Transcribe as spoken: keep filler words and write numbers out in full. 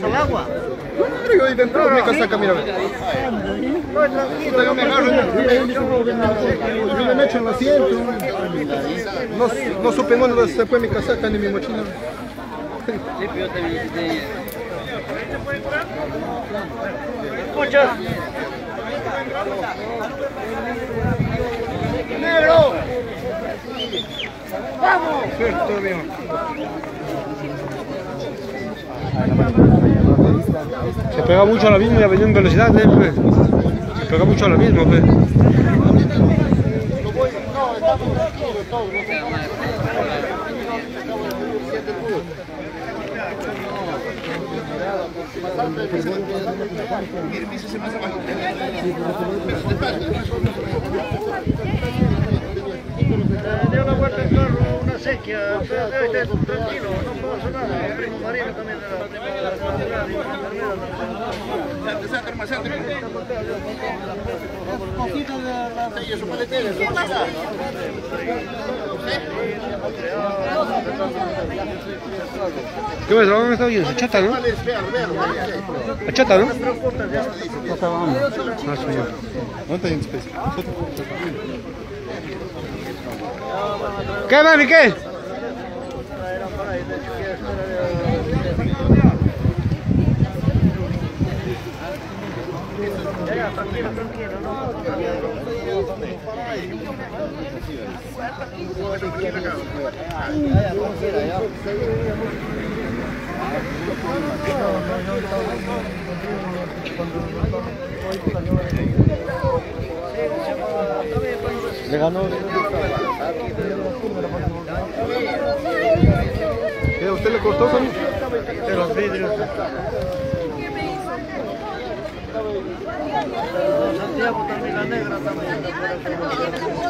¿Son agua? No, yo dentro de mi casaca, mira. Yo me agarro, yo me echo en el asiento. No supe dónde se fue mi casaca ni mi mochila. Sí, pero yo te visité. Escucha. ¡Negro! ¡Vamos! Sí, todo bien. Se pega mucho al abismo y ha venido en velocidad, ¿eh? Pues. Se pega mucho al abismo, pues. Dio la vuelta el carro, una sequía, pero debe estar tranquilo, no pasa nada. El primo marino también de la... ¿Qué ves? ¿Dónde está oyendo? Achata, ¿no? Achata, ¿no? ¿Dónde está yendo? ¿Qué, mami? ¿Qué? Le ganó. ¿A usted le costó, Sony? De los vidrios. ¿Qué me hizo? Santiago también, la negra también.